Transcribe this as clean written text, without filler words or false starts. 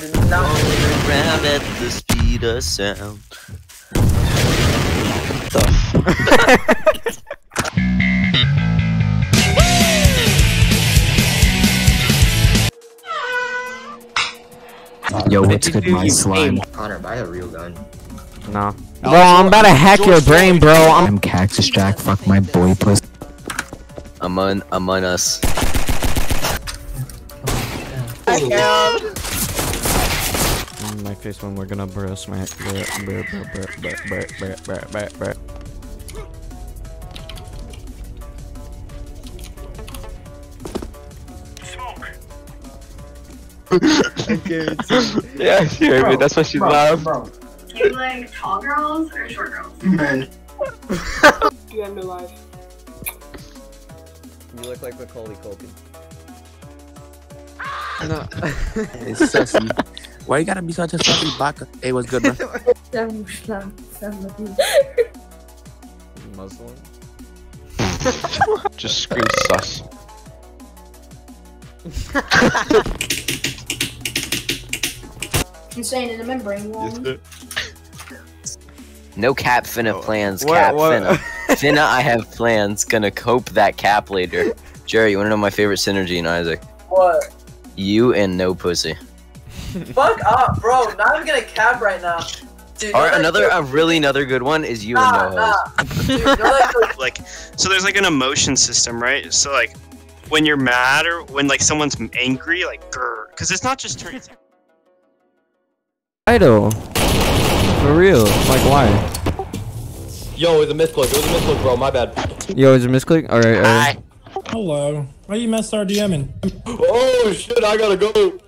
Rolling around at the speed of sound. What the fuck? Yo, what's good, my slime? Connor, buy a real gun. No. Bro, I'm about to hack your brain, bro. I'm Cactus Jack. Fuck my boy, puss. Among Us. My face when we're gonna burst my. Okay, yeah, sure, bro, that's why she laughed. Do you like tall girls or short girls? Men. Dude, I'm alive. You look like Macaulay Culkin. No. It's sussy. Why you gotta be such a sussy baka? Hey, what's good, man? Muslim? Just scream sus. Insane in a membrane wall. Yes, no cap finna plans, what, cap what? Finna. Finna, I have plans, gonna cope that cap later. Jerry, you wanna know my favorite synergy in Isaac? What? You and no pussy. Fuck up, bro, not even gonna cap right now. Dude, or another good one is you and no hoes. Dude, like, so there's like an emotion system, right? So like, when you're mad or when like someone's angry, like grr, cause it's not just turning. Idol. For real. Like, why? Yo, it's a misclick. It was a misclick, bro. My bad. Yo, it's a misclick? Alright, alright. Hello. Why you messed our DMing? Oh, shit. I gotta go.